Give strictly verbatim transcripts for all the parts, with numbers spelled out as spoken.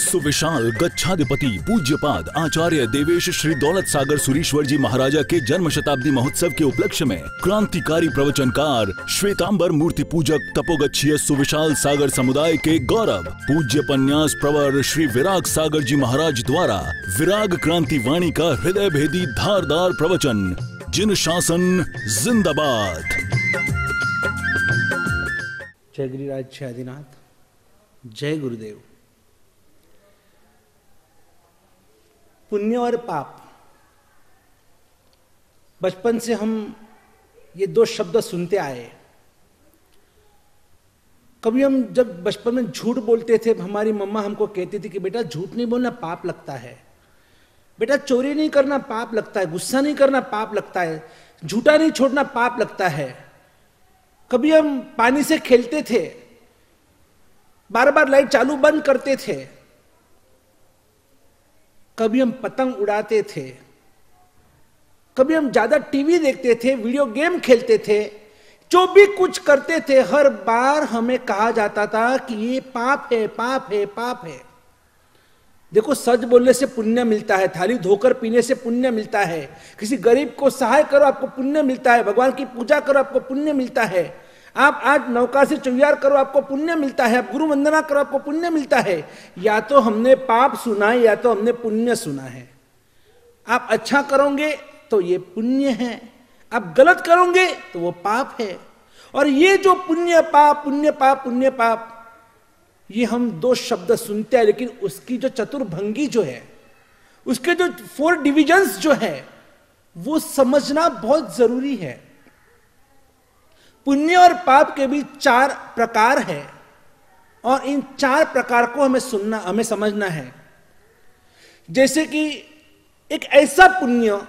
सुविशाल गच्छाधिपति पूज्यपाद आचार्य देवेश श्री दौलत सागर सुरेश्वर जी महाराजा के जन्म शताब्दी महोत्सव के उपलक्ष्य में क्रांतिकारी प्रवचनकार श्वेतांबर मूर्ति पूजक तपोगच्छीय सुविशाल सागर समुदाय के गौरव पूज्य पन्यास प्रवर श्री विराग सागर जी महाराज द्वारा विराग क्रांति वाणी का हृदय भेदी धारदार प्रवचन जिन शासन जिंदाबाद। जय गिरिराज जी आदिनाथ, जय गुरुदेव। पुण्य और पाप, बचपन से हम ये दो शब्द सुनते आए। कभी हम जब बचपन में झूठ बोलते थे, हमारी मम्मा हमको कहती थी कि बेटा झूठ नहीं बोलना पाप लगता है, बेटा चोरी नहीं करना पाप लगता है, गुस्सा नहीं करना पाप लगता है, झूठा नहीं छोड़ना पाप लगता है। कभी हम पानी से खेलते थे, बार बार लाइट चालू बंद करते थे। कभी हम पतंग उड़ाते थे, कभी हम ज्यादा टीवी देखते थे, वीडियो गेम खेलते थे। जो भी कुछ करते थे, हर बार हमें कहा जाता था कि ये पाप है, पाप है, पाप है। देखो, सच बोलने से पुण्य मिलता है, थाली धोकर पीने से पुण्य मिलता है, किसी गरीब को सहाय करो आपको पुण्य मिलता है, भगवान की पूजा करो आपको पुण्य मिलता है, आप आज नौका से चौयार करो आपको पुण्य मिलता है, आप गुरु वंदना करो आपको पुण्य मिलता है। या तो हमने पाप सुना है या तो हमने पुण्य सुना है। आप अच्छा करोगे तो ये पुण्य है, आप गलत करोगे तो वो पाप है। और ये जो पुण्य पाप पुण्य पाप पुण्य पाप, ये हम दो शब्द सुनते हैं, लेकिन उसकी जो चतुर्भंगी जो है, उसके जो फोर डिविजन्स जो है, वो समझना बहुत जरूरी है। पुण्य और पाप के भी चार प्रकार है और इन चार प्रकार को हमें सुनना, हमें समझना है। जैसे कि एक ऐसा पुण्य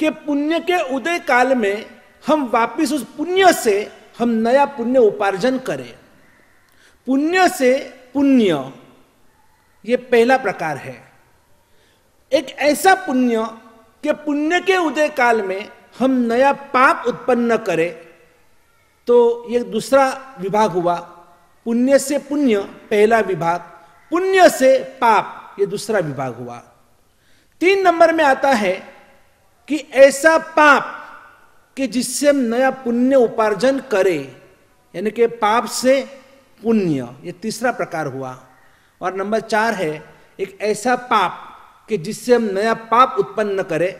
कि पुण्य के उदय काल में हम वापस उस पुण्य से हम नया पुण्य उपार्जन करें, पुण्य से पुण्य, ये पहला प्रकार है। एक ऐसा पुण्य कि पुण्य के उदय काल में हम नया पाप उत्पन्न करें, तो ये दूसरा विभाग हुआ। पुण्य से पुण्य पहला विभाग, पुण्य से पाप ये दूसरा विभाग हुआ। तीन नंबर में आता है कि ऐसा पाप कि जिससे हम नया पुण्य उपार्जन करें, यानी कि पाप से पुण्य, ये तीसरा प्रकार हुआ। और नंबर चार है एक ऐसा पाप कि जिससे हम नया पाप उत्पन्न करें,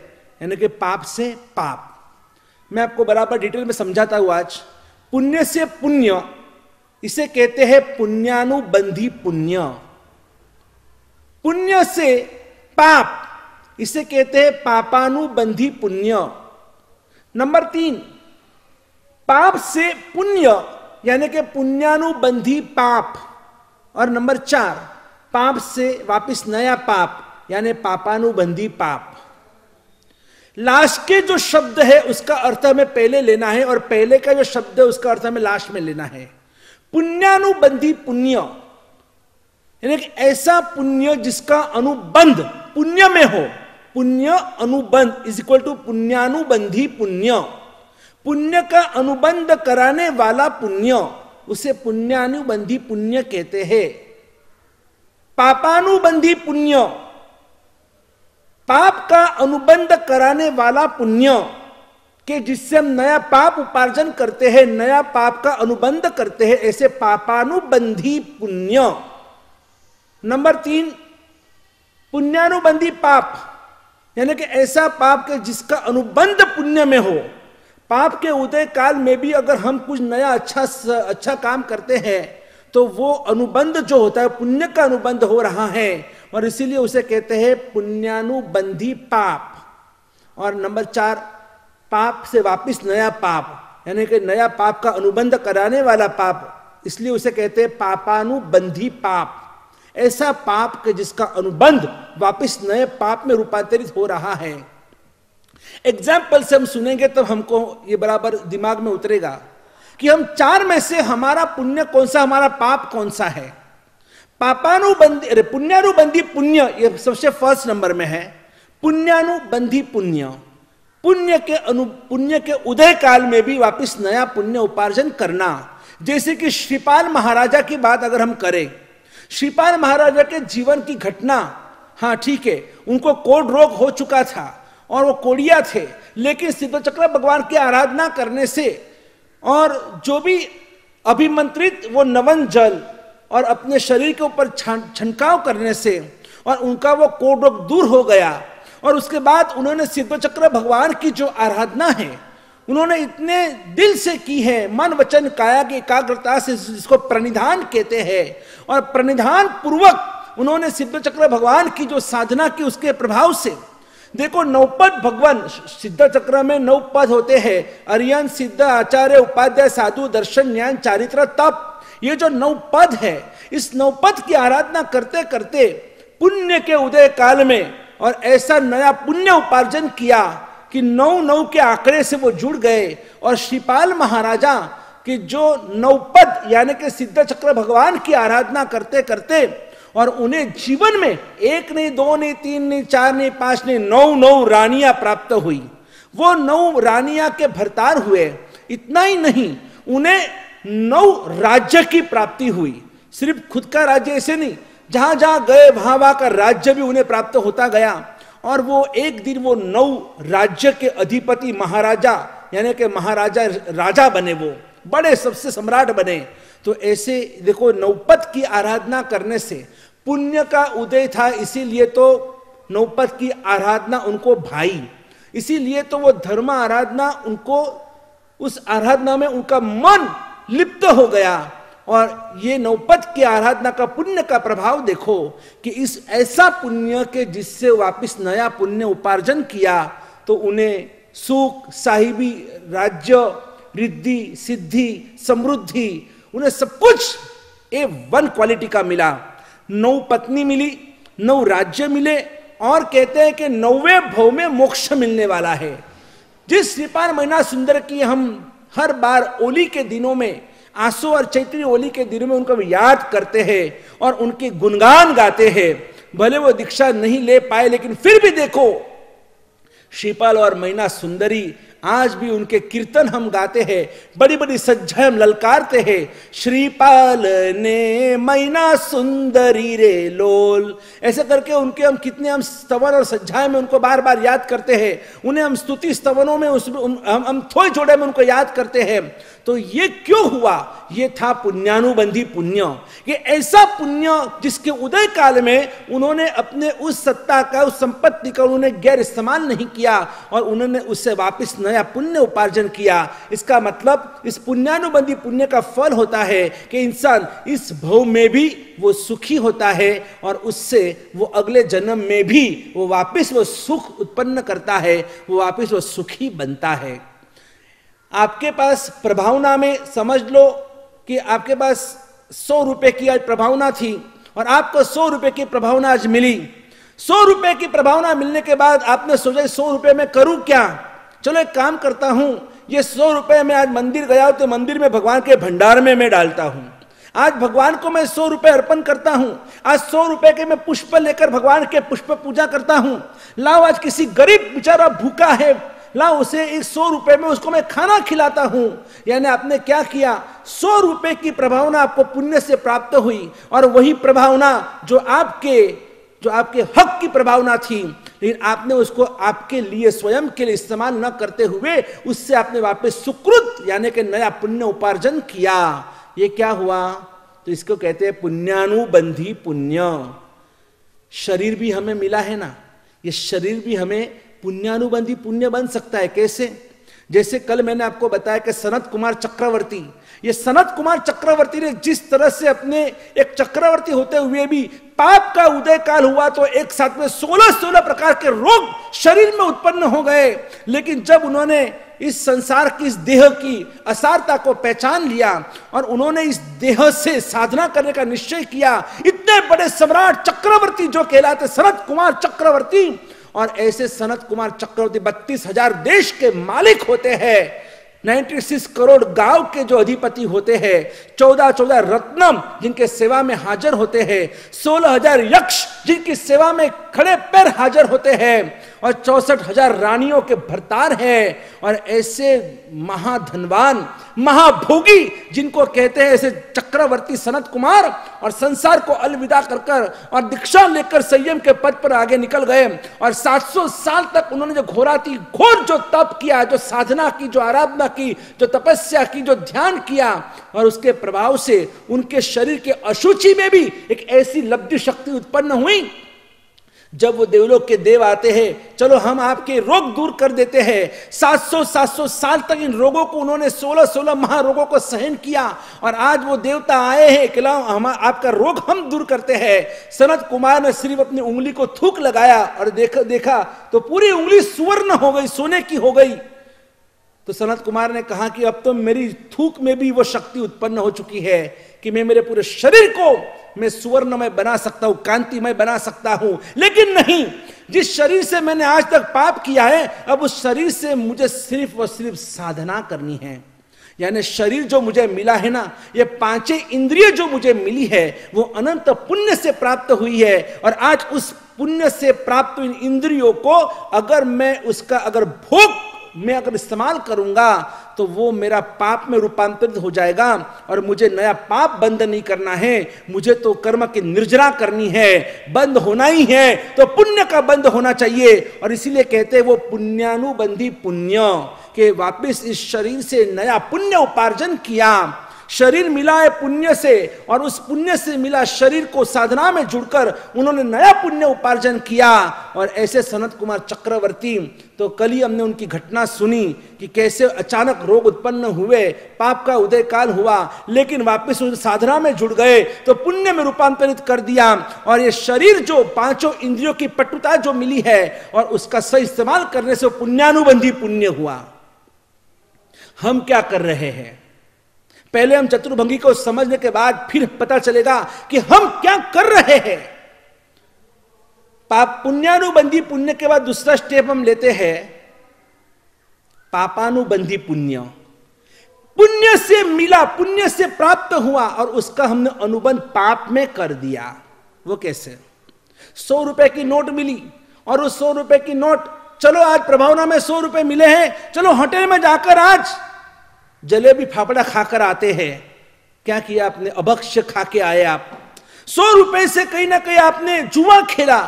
यानी कि पाप से पाप। मैं आपको बराबर डिटेल में समझाता हूँ आज। पुण्य से पुण्य, इसे कहते हैं पुण्यानुबंधी पुण्य। पुण्य से पाप, इसे कहते हैं पापानुबंधी पुण्य। नंबर तीन, पाप से पुण्य यानी कि पुण्यानुबंधी पाप। और नंबर चार, पाप से वापस नया पाप यानी पापानुबंधी पाप। लास्ट के जो शब्द है उसका अर्थ हमें पहले लेना है और पहले का जो शब्द है उसका अर्थ हमें लास्ट में लेना है। पुण्यानुबंधी पुण्य, यानी कि ऐसा पुण्य जिसका अनुबंध पुण्य में हो। पुण्य अनुबंध इज इक्वल टू पुण्यानुबंधी पुण्य। पुण्य का अनुबंध कराने वाला पुण्य, उसे पुण्यानुबंधी पुण्य कहते हैं। पापानुबंधी पुण्य, पाप का अनुबंध कराने वाला पुण्य के जिससे हम नया पाप उपार्जन करते हैं, नया पाप का अनुबंध करते हैं, ऐसे पापानुबंधी पुण्य। नंबर तीन, पुण्यानुबंधी पाप, यानी कि ऐसा पाप के जिसका अनुबंध पुण्य में हो। पाप के उदय काल में भी अगर हम कुछ नया अच्छा अच्छा काम करते हैं तो वो अनुबंध जो होता है पुण्य का अनुबंध हो रहा है, और इसीलिए उसे कहते हैं पुण्यानुबंधी पाप। और नंबर चार, पाप से वापस नया पाप, यानी कि नया पाप का अनुबंध कराने वाला पाप, इसलिए उसे कहते हैं पापानुबंधी पाप। ऐसा पाप के जिसका अनुबंध वापस नए पाप में रूपांतरित हो रहा है। एग्जाम्पल से हम सुनेंगे तब हमको ये बराबर दिमाग में उतरेगा कि हम चार में से हमारा पुण्य कौन सा, हमारा पाप कौन सा है। पापानुबंधी पुण्यानुबंधी पुण्य ये सबसे फर्स्ट नंबर में है। पुण्यानुबंधी पुण्य, पुण्य के अनु पुण्य के उदय काल में भी वापस नया पुण्य उपार्जन करना। जैसे कि श्रीपाल महाराजा की बात अगर हम करें, श्रीपाल महाराजा के जीवन की घटना, हाँ ठीक है, उनको कोढ़ रोग हो चुका था और वो कोढ़िया थे, लेकिन सिद्धचक्र भगवान की आराधना करने से और जो भी अभिमंत्रित वो नवन जल और अपने शरीर के ऊपर छंटकाव करने से और उनका वो कोढ़ रोग दूर हो गया। और उसके बाद उन्होंने सिद्धचक्र भगवान की जो आराधना है उन्होंने इतने दिल से की है, मन वचन काया की एकाग्रता से, जिसको प्रणिधान कहते हैं। और प्रणिधान पूर्वक उन्होंने सिद्धचक्र भगवान की जो साधना की उसके प्रभाव से, देखो नवपद भगवान सिद्धचक्र में नौ पद होते हैं, अर्यन, सिद्ध, आचार्य, उपाध्याय, साधु, दर्शन, ज्ञान, चारित्र, तप, ये जो नौ पद है, इस नौ पद की आराधना करते करते पुण्य के उदय काल में और ऐसा नया पुण्य उपार्जन किया कि नौ नौ के आंकड़े से वो जुड़ गए। और श्रीपाल महाराजा कि जो नवपद यानी कि सिद्धचक्र भगवान की आराधना करते करते और उन्हें जीवन में एक नहीं, दो नहीं, तीन नहीं, चार नहीं, पांच नहीं, नौ नौ रानियां प्राप्त हुई। वो नौ रानियां के भरतार हुए। इतना ही नहीं, उन्हें नौ राज्य की प्राप्ति हुई। सिर्फ खुद का राज्य ऐसे नहीं, जहां जहां गए वहां वहां का राज्य भी उन्हें प्राप्त होता गया। और वो एक दिन वो नौ राज्य के अधिपति महाराजा यानी कि महाराजा राजा बने, वो बड़े सबसे सम्राट बने। तो ऐसे देखो नौपद की आराधना करने से पुण्य का उदय था, इसीलिए तो नौपद की आराधना उनको भाई, इसीलिए तो वो धर्म आराधना उनको, उस आराधना में उनका मन लिप्त हो गया। और ये नौपद की आराधना का पुण्य का प्रभाव देखो कि इस ऐसा पुण्य के जिससे वापस नया पुण्य उपार्जन किया तो उन्हें सुख, साहिबी, राज्य, रिद्धि, सिद्धि, समृद्धि, उन्हें सब कुछ ए वन क्वालिटी का मिला। नौ पत्नी मिली, नौ राज्य मिले और कहते हैं कि नौवें भव में मोक्ष मिलने वाला है। जिस श्रीपाल मैना सुंदर की हम हर बार ओली के दिनों में, आंसू और चैत्री ओली के दिनों में उनको याद करते हैं और उनके गुणगान गाते हैं। भले वो दीक्षा नहीं ले पाए, लेकिन फिर भी देखो श्रीपाल और मैना सुंदरी, आज भी उनके कीर्तन हम गाते हैं, बड़ी बड़ी सज्जा हम ललकारते हैं। श्रीपाल ने मैना सुंदरी रे लोल, ऐसे करके उनके हम कितने हम स्तवन और सज्जाएं में उनको बार बार याद करते हैं, उन्हें हम स्तुति स्तवनों में उस हम हम थोड़े जोड़े में उनको याद करते हैं। तो ये क्यों हुआ? ये था पुण्यानुबंधी पुण्य। ये ऐसा पुण्य जिसके उदय काल में उन्होंने अपने उस सत्ता का, उस संपत्ति का उन्होंने गैर इस्तेमाल नहीं किया और उन्होंने उससे वापस नया पुण्य उपार्जन किया। इसका मतलब इस पुण्यानुबंधी पुण्य का फल होता है कि इंसान इस भव में भी वो सुखी होता है और उससे वो अगले जन्म में भी वो वापस वो सुख उत्पन्न करता है, वो वापस वो सुखी बनता है। आपके पास प्रभावना में समझ लो कि आपके पास सौ रुपए की आज प्रभावना थी और आपको सौ रुपए की प्रभावना आज मिली। सौ रुपए की प्रभावना मिलने के बाद आपने सोचा सौ रुपए में करूं क्या, चलो एक काम करता हूं, ये सौ रुपए में आज मंदिर गया तो मंदिर में भगवान के भंडार में मैं डालता हूं, आज भगवान को मैं सौ रुपए अर्पण करता हूं, आज सौ रुपए के मैं पुष्प लेकर भगवान के पुष्प पूजा करता हूं, लाओ आज किसी गरीब बेचारा भूखा है, लाओ उसे एक सौ रुपए में उसको मैं खाना खिलाता हूं। यानी आपने क्या किया, सौ रुपए की प्रभावना आपको पुण्य से प्राप्त हुई और वही प्रभावना जो आपके जो आपके हक की प्रभावना थी, लेकिन आपने उसको आपके लिए, स्वयं के लिए इस्तेमाल न करते हुए उससे आपने वापस सुकृत यानी कि नया पुण्य उपार्जन किया। ये क्या हुआ? तो इसको कहते हैं पुण्यानुबंधी पुण्य। शरीर भी हमें मिला है ना, ये शरीर भी हमें पुण्यानुबंधी पुण्य बन सकता है। कैसे? जैसे कल मैंने आपको बताया कि सनत कुमार चक्रवर्ती, ये सनत कुमार चक्रवर्ती ने जिस तरह से अपने एक चक्रवर्ती होते हुए भी पाप का उदय काल हुआ तो एक साथ में सोलह सोलह प्रकार के रोग शरीर में उत्पन्न हो गए, लेकिन जब उन्होंने इस संसार की, इस देह की असारता को पहचान लिया और उन्होंने इस देह से साधना करने का निश्चय किया, इतने बड़े सम्राट चक्रवर्ती जो कहलाते सनत कुमार चक्रवर्ती, और ऐसे सनत कुमार चक्रवर्ती बत्तीस हजार देश के मालिक होते हैं, छियानवे करोड़ गांव के जो अधिपति होते हैं, चौदह चौदह रत्नम जिनके सेवा में हाजिर होते हैं, सोलह हजार यक्ष जिनकी सेवा में खड़े पैर हाजिर होते हैं और चौसठ हजार रानियों के भरतार हैं और ऐसे महाधनवान महाभोगी जिनको कहते हैं ऐसे चक्रवर्ती सनत कुमार और संसार को अलविदा कर कर और दीक्षा लेकर संयम के पद पर आगे निकल गए और सात सौ साल तक उन्होंने जो घोराती घोर जो तप किया, जो साधना की, जो आराधना की, जो तपस्या की, जो ध्यान किया और उसके प्रभाव से उनके शरीर के अशुचि में भी एक ऐसी लब्धि शक्ति उत्पन्न हुई। जब वो देवलोक के देव आते हैं, चलो हम आपके रोग दूर कर देते हैं, सात सौ सात सौ साल तक इन रोगों को उन्होंने सोलह सोलह महारोगों को सहन किया और आज वो देवता आए हैं कि लाओ हम आपका रोग हम दूर करते हैं। सनत कुमार ने सिर्फ अपनी उंगली को थूक लगाया और देखा देखा तो पूरी उंगली सुवर्ण हो गई, सोने की हो गई। तो सनत कुमार ने कहा कि अब तो मेरी थूक में भी वो शक्ति उत्पन्न हो चुकी है कि मैं मेरे पूरे शरीर को मैं सुवर्णमय बना सकता हूं, कांतिमय बना सकता हूं। लेकिन नहीं, जिस शरीर से मैंने आज तक पाप किया है अब उस शरीर से मुझे सिर्फ और सिर्फ साधना करनी है। यानी शरीर जो मुझे मिला है ना, ये पांचे इंद्रिय जो मुझे मिली है वो अनंत पुण्य से प्राप्त हुई है और आज उस पुण्य से प्राप्त इन इंद्रियों को अगर मैं उसका अगर भोग मैं अगर इस्तेमाल करूंगा तो वो मेरा पाप में रूपांतरित हो जाएगा और मुझे नया पाप बंद नहीं करना है, मुझे तो कर्म की निर्जरा करनी है, बंद होना ही है तो पुण्य का बंद होना चाहिए। और इसीलिए कहते हैं वो पुण्यानुबंधी पुण्य के वापस इस शरीर से नया पुण्य उपार्जन किया। शरीर मिला है पुण्य से और उस पुण्य से मिला शरीर को साधना में जुड़कर उन्होंने नया पुण्य उपार्जन किया। और ऐसे सनत कुमार चक्रवर्ती, तो कल ही हमने उनकी घटना सुनी कि कैसे अचानक रोग उत्पन्न हुए, पाप का उदय काल हुआ, लेकिन वापस उस साधना में जुड़ गए तो पुण्य में रूपांतरित कर दिया। और ये शरीर जो पांचों इंद्रियों की पटुता जो मिली है और उसका सही इस्तेमाल करने से पुण्यानुबंधी पुण्य हुआ। हम क्या कर रहे हैं, पहले हम चतुर्भंगी को समझने के बाद फिर पता चलेगा कि हम क्या कर रहे हैं। पाप पुण्यानुबंधी पुण्य के बाद दूसरा स्टेप हम लेते हैं पापानुबंधी पुण्य। पुण्य से मिला, पुण्य से प्राप्त हुआ और उसका हमने अनुबंध पाप में कर दिया। वो कैसे? सौ रुपए की नोट मिली और उस सौ रुपए की नोट, चलो आज प्रभावना में सौ रुपए मिले हैं, चलो होटल में जाकर आज जलेबी फाफड़ा खाकर आते हैं। क्या किया आपने? अभक्ष्य खा के आए आप। सौ रुपए से कहीं ना कहीं आपने जुआ खेला।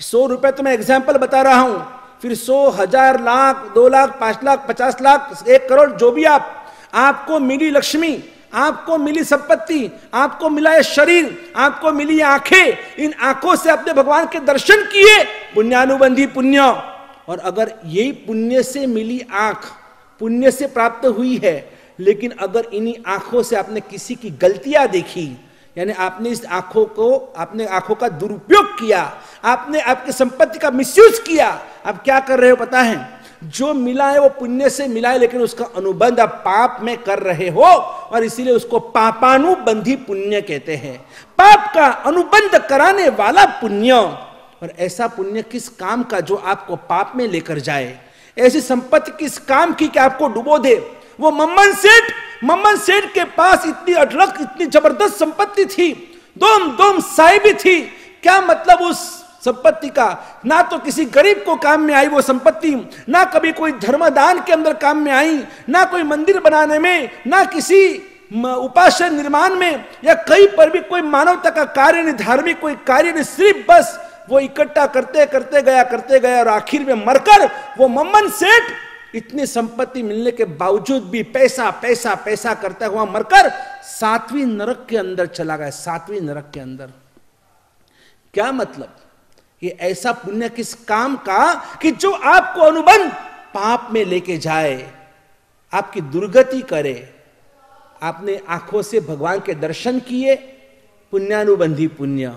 सौ रुपए तो मैं एग्जाम्पल बता रहा हूं, फिर सौ, हजार, लाख, दो लाख, पांच लाख, पचास लाख, एक करोड़, जो भी आप, आपको मिली लक्ष्मी, आपको मिली संपत्ति, आपको मिला ये शरीर, आपको मिली ये आंखें, इन आंखों से आपने भगवान के दर्शन किए, पुण्यानुबंधी पुण्य। और अगर यही पुण्य से मिली आंख पुण्य से प्राप्त हुई है, लेकिन अगर इन्हीं आंखों से आपने किसी की गलतियां देखी, यानी आपने इस आंखों को, आपने आंखों का दुरुपयोग किया, आपने आपकी संपत्ति का मिसयूज किया, आप क्या कर रहे हो पता है? जो मिला है वो पुण्य से मिला है, लेकिन उसका अनुबंध आप पाप में कर रहे हो और इसीलिए उसको पापानुबंधी पुण्य कहते हैं। पाप का अनुबंध कराने वाला पुण्य। और ऐसा पुण्य किस काम का जो आपको पाप में लेकर जाए? ऐसी संपत्ति किस काम की कि आपको डुबो दे? वो मम्मन सेठ, मम्मन सेठ के पास इतनी अटलक, इतनी जबरदस्त संपत्ति थी, दोम दोम साहिबी थी। क्या मतलब उस संपत्ति का? ना तो किसी गरीब को काम में आई वो संपत्ति, ना कभी कोई धर्मदान के अंदर काम में आई, ना कोई मंदिर बनाने में, ना किसी उपासना निर्माण में, या कहीं पर भी कोई मानवता का कार्य नहीं, धार्मिक कोई कार्य नहीं। सिर्फ बस वो इकट्ठा करते करते गया करते गया और आखिर में मरकर वो मम्मन सेठ इतनी संपत्ति मिलने के बावजूद भी पैसा पैसा पैसा करता हुआ मरकर सातवीं नरक के अंदर चला गया। सातवीं नरक के अंदर क्या मतलब? ये ऐसा पुण्य किस काम का कि जो आपको अनुबंध पाप में लेके जाए, आपकी दुर्गति करे। आपने आंखों से भगवान के दर्शन किए, पुण्यानुबंधी पुण्य,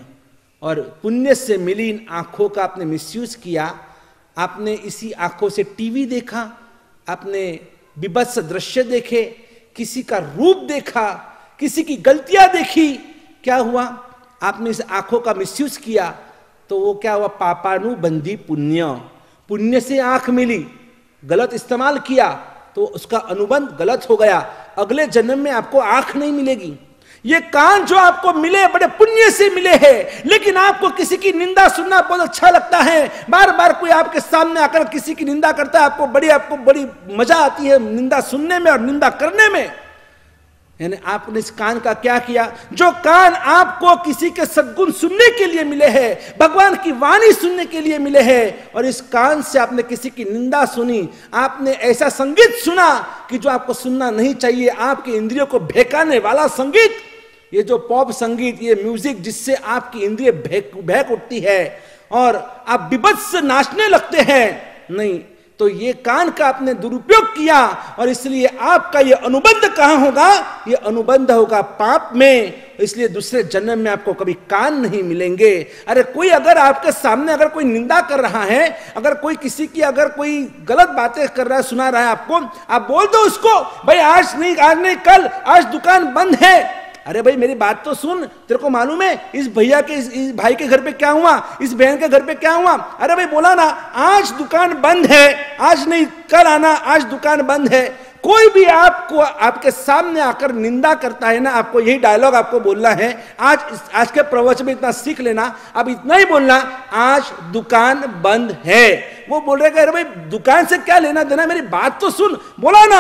और पुण्य से मिली इन आंखों का आपने मिसयूज किया। आपने इसी आंखों से टीवी देखा, आपने विभत्स दृश्य देखे, किसी का रूप देखा, किसी की गलतियां देखी। क्या हुआ? आपने इस आंखों का मिसयूज किया तो वो क्या हुआ? पापानुबंधी पुण्य। पुण्य से आंख मिली, गलत इस्तेमाल किया, तो उसका अनुबंध गलत हो गया, अगले जन्म में आपको आंख नहीं मिलेगी। ये कान जो आपको मिले बड़े पुण्य से मिले हैं, लेकिन आपको किसी की निंदा सुनना बहुत अच्छा लगता है, बार बार कोई आपके सामने आकर किसी की निंदा करता है, आपको बड़ी आपको बड़ी मजा आती है निंदा सुनने में और निंदा करने में। यानी आपने इस कान का क्या किया? जो कान आपको किसी के सद्गुण सुनने के लिए मिले हैं, भगवान की वाणी सुनने के लिए मिले हैं, और इस कान से आपने किसी की निंदा सुनी, आपने ऐसा संगीत सुना कि जो आपको सुनना नहीं चाहिए, आपके इंद्रियों को भड़काने वाला संगीत। ये जो पॉप संगीत, ये म्यूजिक जिससे आपकी इंद्रिय बहक उठती है और आप बिभत्स नाचने लगते हैं, नहीं तो ये कान का आपने दुरुपयोग किया, और इसलिए आपका ये अनुबंध कहाँ होगा? ये अनुबंध होगा पाप में। इसलिए दूसरे जन्म में आपको कभी कान नहीं मिलेंगे। अरे कोई अगर आपके सामने अगर कोई निंदा कर रहा है, अगर कोई किसी की अगर कोई गलत बातें कर रहा है, सुना रहा है आपको, आप बोल दो उसको, भाई आज नहीं, आज नहीं कल, आज दुकान बंद है। अरे भाई मेरी बात तो सुन, तेरे को मालूम है इस भैया के इस, इस भाई के घर पे क्या हुआ, इस बहन के घर पे क्या हुआ? अरे भाई बोला ना, आज दुकान बंद है, आज नहीं कल आना, आज दुकान बंद है। कोई भी आपको आपके सामने आकर निंदा करता है ना, आपको यही डायलॉग आपको बोलना है। आज आज के प्रवचन में इतना सीख लेना, अब इतना ही बोलना, आज दुकान बंद है। वो बोल रहे अरे भाई दुकान से क्या लेना देना, मेरी बात तो सुन, बोला ना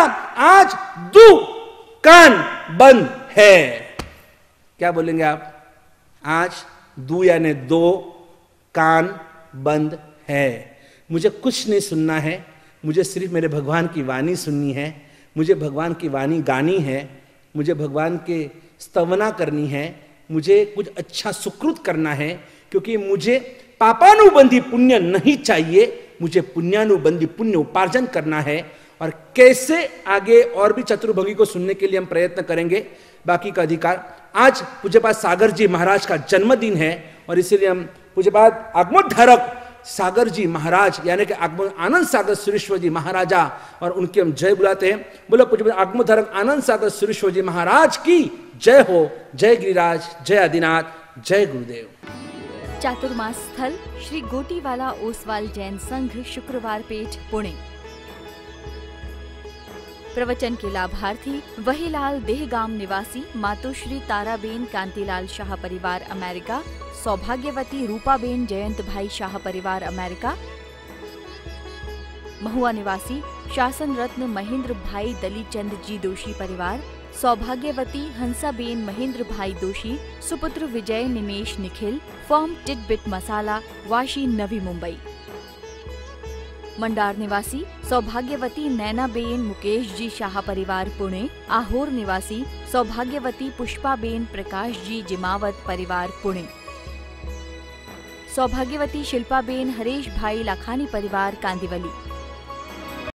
आज दुकान बंद है। क्या बोलेंगे आप? आज दो यानी दो कान बंद है, मुझे कुछ नहीं सुनना है, मुझे सिर्फ मेरे भगवान की वाणी सुननी है, मुझे भगवान की वाणी गानी है, मुझे भगवान के स्तवना करनी है, मुझे कुछ अच्छा सुकृत करना है, क्योंकि मुझे पापानुबंधी पुण्य नहीं चाहिए, मुझे पुण्यानुबंधी पुण्य उपार्जन करना है। और कैसे आगे और भी चतुर्भंगी को सुनने के लिए हम प्रयत्न करेंगे, बाकी का अधिकार। आज पूज्यपाद सागर जी महाराज का जन्मदिन है, और इसीलिए हम पूज्यपाद आगमोद्धारक सागर जी महाराज यानी कि आगमन आनंद सागर सुरेश्वर जी महाराजा, और उनके हम जय बुलाते हैं। बोलो पूज्यपाद आगमोद्धारक आनंद सागर सुरेश्वर जी महाराज की जय हो। जय गिरिराज, जय आदिनाथ, जय गुरुदेव। चातुर्मास स्थल श्री गोटीवाला ओसवाल जैन संघ, शुक्रवार पेठ, पुणे। प्रवचन के लाभार्थी वहीलाल देहगाम निवासी मातोश्री ताराबेन कांति लाल शाह परिवार अमेरिका, सौभाग्यवती रूपा बेन जयंत भाई शाह परिवार अमेरिका, महुआ निवासी शासन रत्न महेंद्र भाई दलीचंद जी दोषी परिवार, सौभाग्यवती हंसाबेन महेंद्र भाई दोषी, सुपुत्र विजय निमेश निखिल, फॉर्म टिटबिट मसाला, वाशी नवी मुंबई। मंडार निवासी सौभाग्यवती नैनाबेन मुकेश जी शाह परिवार पुणे, आहोर निवासी सौभाग्यवती पुष्पाबेन प्रकाश जी जिमावत परिवार पुणे, सौभाग्यवती शिल्पाबेन हरेश भाई लाखानी परिवार कांदिवली।